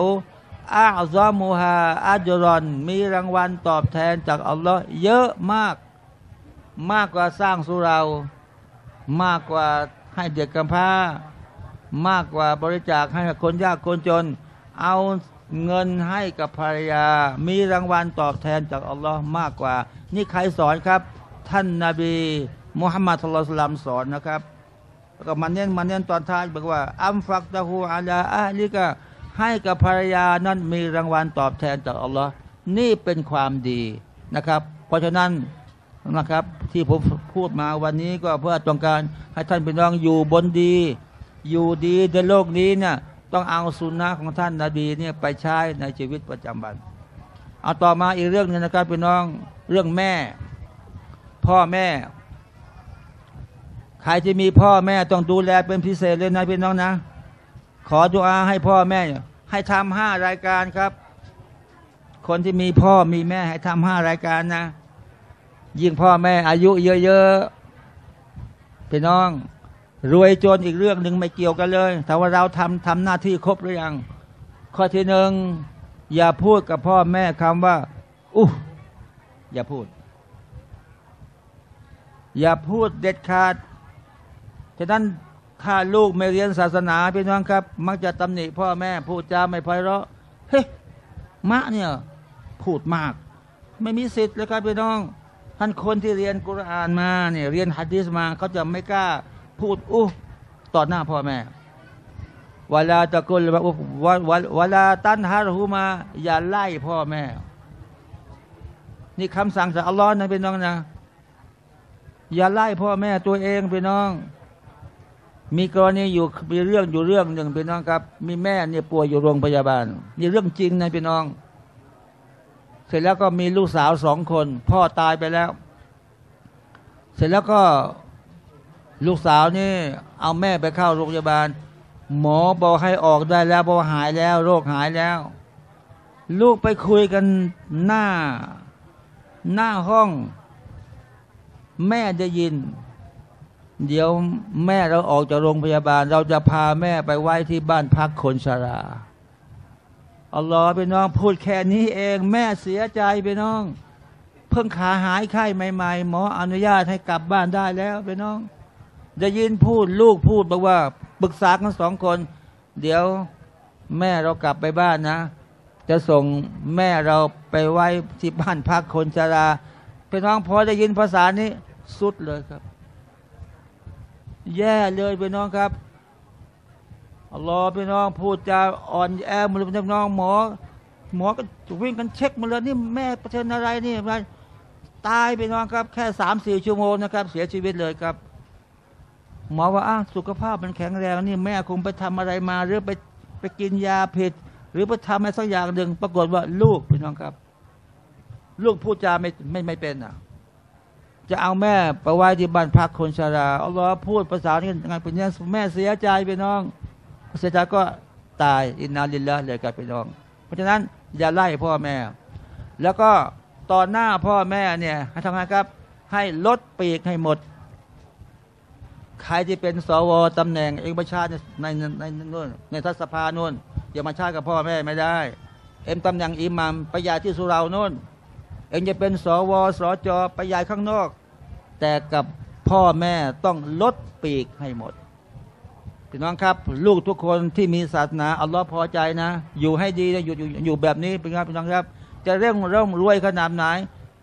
อาซอมูฮาอัจรอนมีรางวัลตอบแทนจากอัลลอฮ์เยอะมากมากกว่าสร้างสุรามากกว่าให้เด็กกำพร้ามากกว่าบริจาคให้กับคนยากคนจนเอาเงินให้กับภรรยามีรางวัลตอบแทนจากอัลลอฮ์มากกว่านี่ใครสอนครับท่านนบีมุฮัมมัดศ็อลลัลลอฮุอะลัยฮิวะซัลลัมสอนนะครับแล้วก็มันเน้นมันเน้นตอนท้ายบอกว่าอัมฟักตะฮูอาลาอะลิกะให้กับภรรยานั้นมีรางวัลตอบแทนจากอัลลอฮ์นี่เป็นความดีนะครับเพราะฉะนั้นนะครับที่ผมพูดมาวันนี้ก็เพื่อต้องการให้ท่านพี่น้องอยู่บนดีอยู่ดีในโลกนี้เนี่ยต้องเอาสุนนะของท่านนบีเนี่ยไปใช้ในชีวิตประจำวันเอาต่อมาอีกเรื่องนึงนะครับพี่น้องเรื่องแม่พ่อแม่ใครที่มีพ่อแม่ต้องดูแลเป็นพิเศษเลยนะพี่น้องนะขอดุอาให้พ่อแม่ให้ทำห้ารายการครับคนที่มีพ่อมีแม่ให้ทำห้ารายการนะยิ่งพ่อแม่อายุเยอะๆพี่น้องรวยจนอีกเรื่องหนึ่งไม่เกี่ยวกันเลยแต่ว่าเราทำทำหน้าที่ครบหรือยังข้อที่หนึ่งอย่าพูดกับพ่อแม่คำว่าอู้อย่าพูดอย่าพูดเด็ดขาดฉะนั้นถ้าลูกไม่เรียนศาสนาพี่น้องครับมักจะตำหนิพ่อแม่พูดจาไม่ไพเราะเฮ้ยมะเนี่ยพูดมากไม่มีสิทธิ์เลยครับพี่น้องท่านคนที่เรียนกุรอานมาเนี่ยเรียนหะดีษมาเขาจะไม่กล้าพูดอู้ต่อหน้าพ่อแม่วะลาตะกุลวะลาตันฮารุมาอย่าไล่พ่อแม่นี่คำสั่งจากอัลลอฮ์นะพี่น้องนะอย่าไล่พ่อแม่ตัวเองพี่น้องมีกรณีอยู่มีเรื่องอยู่เรื่องหนึ่งพี่น้องครับมีแม่เนี่ยป่วยอยู่โรงพยาบาลนี่เรื่องจริงนะพี่น้องเสร็จแล้วก็มีลูกสาวสองคนพ่อตายไปแล้วเสร็จแล้วก็ลูกสาวนี่เอาแม่ไปเข้าโรงพยาบาลหมอบอกให้ออกได้แล้วบอกหายแล้วโรคหายแล้วลูกไปคุยกันหน้าหน้าห้องแม่ได้ยินเดี๋ยวแม่เราออกจากโรงพยาบาลเราจะพาแม่ไปไว้ที่บ้านพักคนชราอัลลอฮฺพี่น้องพูดแค่นี้เองแม่เสียใจพี่น้องเพิ่งขาหายไข้ใหม่ๆหมออนุญาตให้กลับบ้านได้แล้วพี่น้องได้ยินพูดลูกพูดบอกว่าปรึกษากันสองคนเดี๋ยวแม่เรากลับไปบ้านนะจะส่งแม่เราไปไว้ที่บ้านพักคนชราพี่น้องพอได้ยินภาษานี้สุดเลยครับ แย่เลยพี่น้องครับอัลลอฮ์พี่น้องพูดจาอ่อนแอหมดเลยพี่น้องหมอหมอก็วิ่งกันเช็คมาเลยนี่แม่ประเทศอะไรนี่มันตายพี่น้องครับแค่สามสี่ชั่วโมงนะครับเสียชีวิตเลยครับหมอว่าอ้างสุขภาพมันแข็งแรงนี่แม่คงไปทำอะไรมาหรือไปไปกินยาผิดหรือไปทำอะไรสักอย่างหนึ่งปรากฏว่าลูกพี่น้องครับลูกพูดจาไม่ไม่ไม่เป็นอ่ะจะเอาแม่ไปไว้ที่บ้านพักคนชราอัลลอฮ์พูดภาษานี้ยังไงเป็นยังแม่เสียใจพี่น้องเสียใจก็ตายอินนาลิลลาฮฺเลยครับพี่น้องเพราะฉะนั้นอย่าไล่พ่อแม่แล้วก็ตอนหน้าพ่อแม่เนี่ยให้ทำไงครับให้ลดปีกให้หมดใครที่เป็นสวตำแหน่งเอกชาติในในนู่นในทัศสภานู่นอย่ามาชาติกับพ่อแม่ไม่ได้เอ็มตำแหน่งอิหม่ามประหยัดที่สุเรานู่นเอ็งจะเป็นสวสจประหยัดข้างนอกแต่กับพ่อแม่ต้องลดปีกให้หมดพี่น้องครับลูกทุกคนที่มีศาสนาอัลลอฮฺพอใจนะอยู่ให้ดีนะอยู่อยู่อยู่แบบนี้เป็นไงพี่น้องครับจะเร่งร่ำรวยขนาดไหน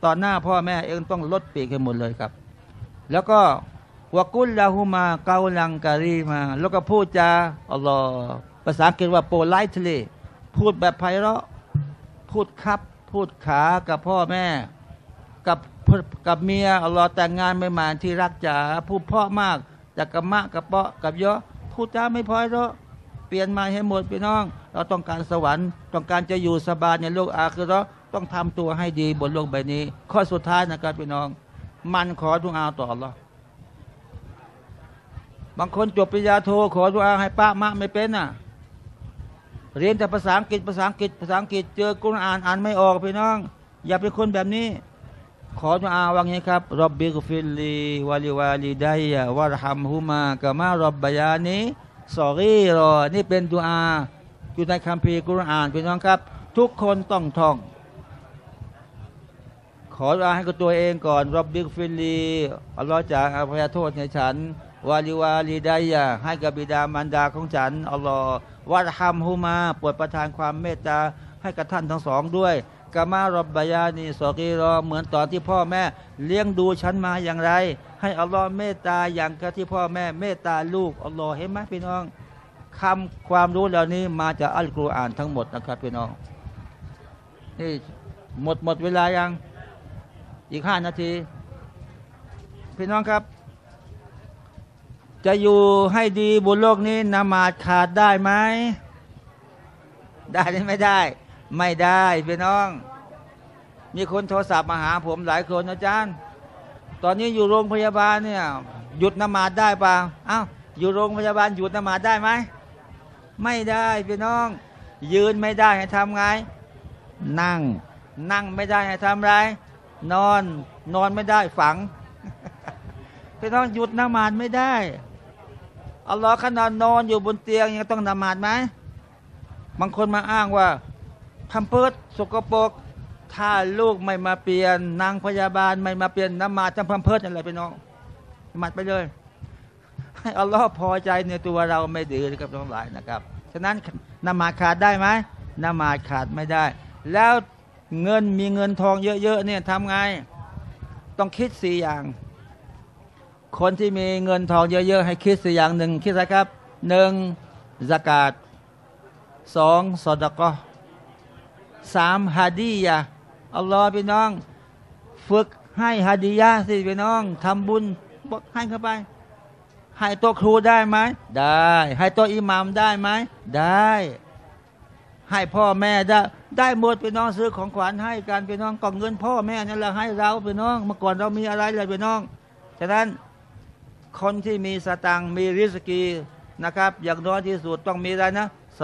ต่อหน้าพ่อแม่เองต้องลดปีกให้หมดเลยครับแล้วก็วะกุลลาฮุมาเกาลังการีมาแล้วก็พูดจาอัลลอฮฺภาษาอังกฤษว่า politely พูดแบบไพเราะพูดครับพูดขากับพ่อแม่กับกับเมียอัลลอฮฺแต่งงานไม่มาที่รักจ๋าพูดเพาะมากจากกะมะกะเปาะกับเยอะพูดจาไม่พอแล้วเปลี่ยนมาให้หมดพี่น้องเราต้องการสวรรค์ต้องการจะอยู่สบายในโลกอาคือเราต้องทำตัวให้ดีบนโลกใบนี้ข้อสุดท้ายนะครับพี่น้องมันขอดุอาต่ออัลลอฮฺบางคนจบปริญญาโทขอดุอาให้ป้ามะไม่เป็นน่ะเรียนแต่ภาษาอังกฤษภาษาอังกฤษภาษาอังกฤษเจอกุรอานอ่านไม่ออกพี่น้องอย่าเป็นคนแบบนี้ขอดุอาว่าไงครับร็อบบิกฟิลลีวะลิวาลิดัยะวะรฮัมฮุมากะมาร็อบบะยานีศอกีรอนี่เป็นดุอาอยู่ในคัมภีร์กุรอานพี่น้องครับทุกคนต้องท่องขอดุอาให้กับตัวเองก่อนร็อบบิกฟิลลีอัลลอฮฺจะอภัยโทษให้ฉันวาลิวาลิดัยะให้กับบิดามารดาของฉันอัลลอฮฺวะรฮัมฮุมาโปรดประทานความเมตตาให้กับท่านทั้งสองด้วยกามารบบายานีสอกีรอเหมือนตอนที่พ่อแม่เลี้ยงดูฉันมาอย่างไรให้อัลลอฮ์เมตตาอย่างกับที่พ่อแม่เมตตาลูกอัลลอฮ์เห็นไหมพี่น้องคำความรู้เหล่านี้มาจากอัลกุรอานทั้งหมดนะครับพี่น้องนี่หมดหมดเวลายังอีกห้านาทีพี่น้องครับจะอยู่ให้ดีบนโลกนี้นมาดขาดได้ไหมได้หรือไม่ได้ไม่ได้พี่น้องมีคนโทรศัพท์มาหาผมหลายคนอาจารย์ตอนนี้อยู่โรงพยาบาลเนี่ยหยุดนมาดได้ป่ะอ้าวอยู่โรงพยาบาลหยุดนมาดได้ไหมไม่ได้พี่น้องยืนไม่ได้ให้ทำไงนั่งนั่งไม่ได้ให้ทำไรนอนนอนไม่ได้ฝัง พี่น้องหยุดนมาดไม่ได้อัลลอฮ์ขนาดนอนอยู่บนเตียงยังต้องนมาดไหมบางคนมาอ้างว่าทำเพิดสกปรกถ้าลูกไม่มาเปลี่ยนนางพยาบาลไม่มาเปลี่ยนน้ำมาจำพัมเพิดอะไรไปน้องมัดไปเลยให้อัลลอฮ์พอใจในตัวเราไม่ดื้อนะครับทั้งหลายนะครับฉะนั้นนมาขาดได้ไหมนมาขาดไม่ได้แล้วเงินมีเงินทองเยอะๆเนี่ยทำไงต้องคิดสี่อย่างคนที่มีเงินทองเยอะๆให้คิดสี่อย่างหนึ่งคิดอะไรครับหนึ่งซะกาตสองซอดะกอฮ์สามฮาดียะอัลลอฮ์พี่น้องฝึกให้ฮาดียะสิพี่น้องทำบุญให้เข้าไปให้โต๊ะครูได้ไหมได้ให้โต๊ะอิหม่ามได้ไหมได้ให้พ่อแม่ได้ได้หมดพี่น้องซื้อของขวัญให้กันพี่น้องกองเงินพ่อแม่นั่นแหละให้เราพี่น้องเมื่อก่อนเรามีอะไรเลยพี่น้องฉะนั้นคนที่มีสตังมีริสกีนะครับอย่างน้อยที่สุดต้องมีอะไรนะซ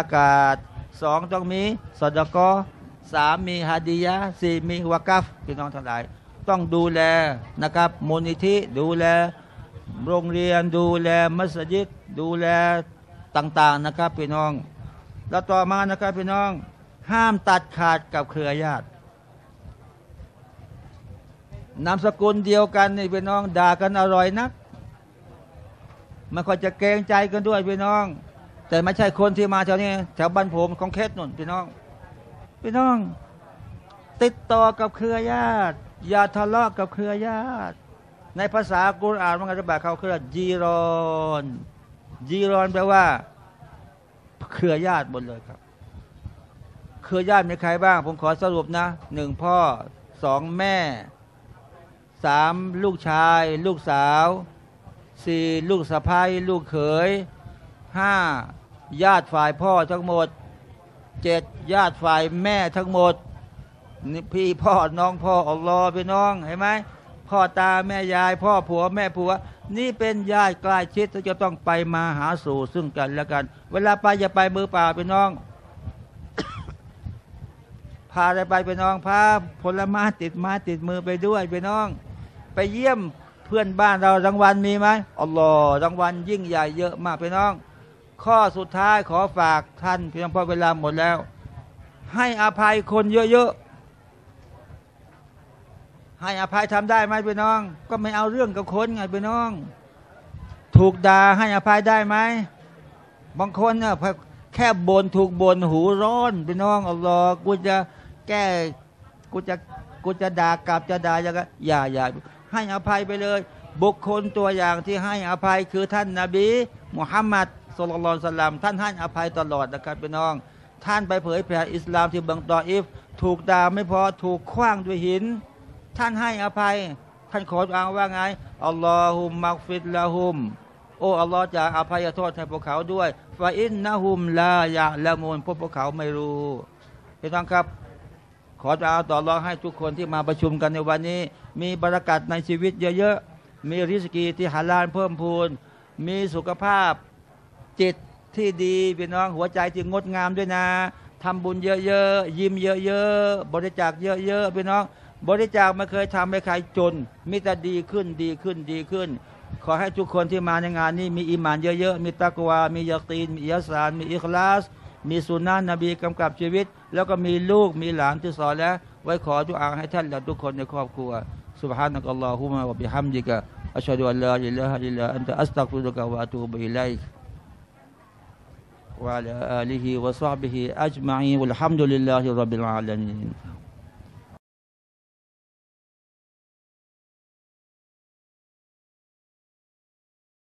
ะกาตสองต้องมีสอดกอสามมีฮาดียะสี่มีวะกัฟพี่น้องทั้งหลายต้องดูแลนะครับมูลนิธิดูแลโรงเรียนดูแลมัสยิดดูแลต่างๆนะครับพี่น้องแล้วต่อมานะครับพี่น้องห้ามตัดขาดกับเครือญาตินามสกุลเดียวกันนี่พี่น้องด่ากันอร่อยนักมันก็จะเกรงใจกันด้วยพี่น้องแต่ไม่ใช่คนที่มาแถวนี้แถวบ้านผมของเคสนุ่นพี่น้องพี่น้องติดต่อกับเครือญาติอย่าทะเลาะกับเครือญาติ ในภาษากุรอานมันอธิบายเขาคือจีรอนจีรอนแปลว่าเครือญาติหมดเลยครับเครือญาติมีใครบ้างผมขอสรุปนะหนึ่งพ่อสองแม่สามลูกชายลูกสาวสี่ลูกสะใภ้ลูกเขยห้าญาติฝ่ายพ่อทั้งหมดเจ็ดญาติฝ่ายแม่ทั้งหมดพี่พ่อน้องพ่ออัลลอฮ์พี่น้องเห็นไหมพ่อตาแม่ยายพ่อผัวแม่ผัวนี่เป็นญาติใกล้ชิดที่จะต้องไปมาหาสู่ซึ่งกันและกันเวลาไปอย่าไปมือเปล่าพี่น้อง พาอะไรไปพี่น้องพาผลไม้ติดไม้ติดมือไปด้วยพี่น้องไปเยี่ยมเพื่อนบ้านเรารางวัลมีไหมอัลลอฮ์รางวัลยิ่งใหญ่เยอะมากพี่น้องข้อสุดท้ายขอฝากท่านพี่น้องเพราะเวลาหมดแล้วให้อภัยคนเยอะๆให้อภัยทำได้ไหมพี่น้องก็ไม่เอาเรื่องกับคนไงพี่น้องถูกด่าให้อภัยได้ไหมบางคนเนี่ยแค่บ่นถูกบ่นหูร้อนพี่น้องอัลลอฮ์กูจะแก้กูจะกูจะด่ากลับจะด่าอย่างไรอย่าอย่าให้อภัยไปเลยบุคคลตัวอย่างที่ให้อภัยคือท่านนบีมุฮัมมัดศ็อลลัลลอฮุอะลัยฮิวะซัลลัมท่านให้อภัยตลอดนะครับพี่น้องท่านไปเผยแผ่อิสลามที่เมืองตออิฟถูกด่าไม่พอถูกขว้างด้วยหินท่านให้อภัยท่านขอดุอาว่าไงอัลลอฮุมมักฟิรละฮุมโอ้อัลลอฮ์จะอภัยโทษให้พวกเขาด้วยฟาอินนะฮุมลายะละมูนพวกพวกเขาไม่รู้พี่น้องครับขอดุอาต่ออัลลอฮ์ให้ทุกคนที่มาประชุมกันในวันนี้มีบารอกัตในชีวิตเยอะๆมีริสกีที่ฮาลาลเพิ่มพูนมีสุขภาพจิตที่ดีพี่น้องหัวใจที่งดงามด้วยนะทำบุญเยอะๆยิ้มเยอะๆบริจาคเยอะๆพี่น้องบริจาคไม่เคยทำให้ใครจนมิตรดีขึ้นดีขึ้นดีขึ้นขอให้ทุกคนที่มาในงานนี้มีอีหม่านเยอะๆมีตักวามียาตีนมีอิสลามมีอิคลาสมีสุนนะนบีกำกับชีวิตแล้วก็มีลูกมีหลานที่สอนแล้วไว้ขอดุอาให้ท่านและทุกคนในครอบครัวซุบฮานะกัลลอฮุมะวะบิฮัมดิกะอัชฮะดุอัลลอฮ์อิลลาฮะอิลลาอันตะอัสตัฆฟิรุกะวะอะตูบุอิลัยกะوعلى آله وصحبه أجمعين والحمد لله رب العالمين